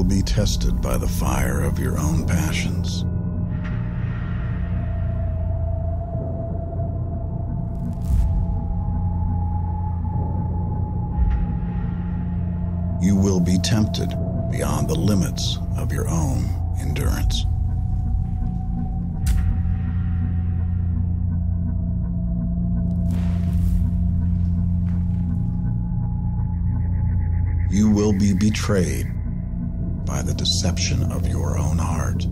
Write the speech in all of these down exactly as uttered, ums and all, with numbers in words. will be tested by the fire of your own passions. You will be tempted beyond the limits of your own endurance. You will be betrayed by the deception of your own heart.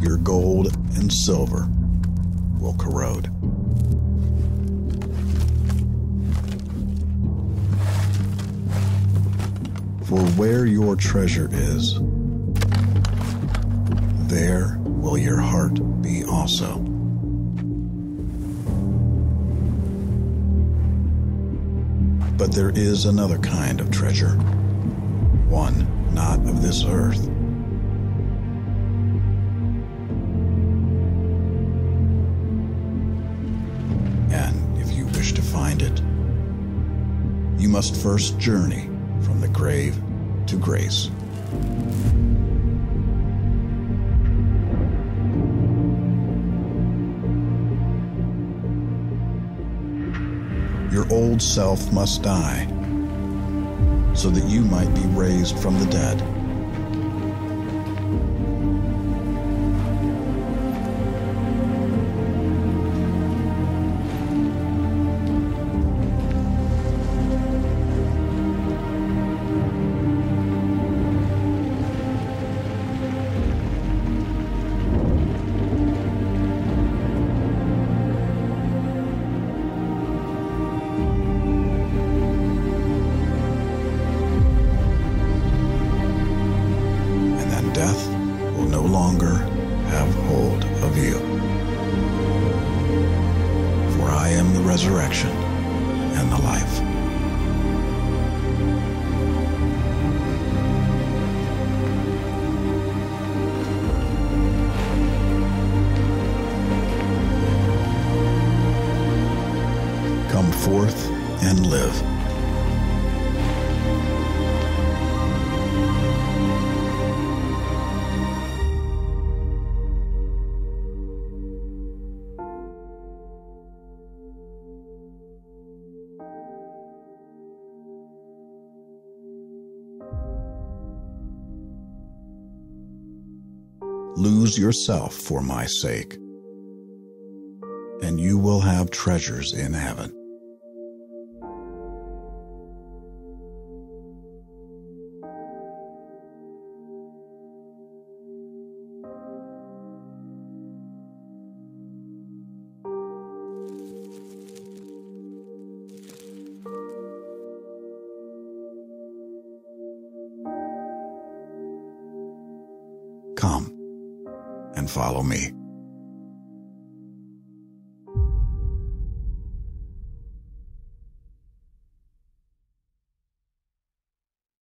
Your gold and silver will corrode. For where your treasure is, there will your heart be also. But there is another kind of treasure, one not of this earth. And if you wish to find it, you must first journey from the grave to grace. Your old self must die, so that you might be raised from the dead. Death will no longer have hold of you. For I am the resurrection and the life. Come forth and live. Lose yourself for my sake, and you will have treasures in heaven. Come. Follow me.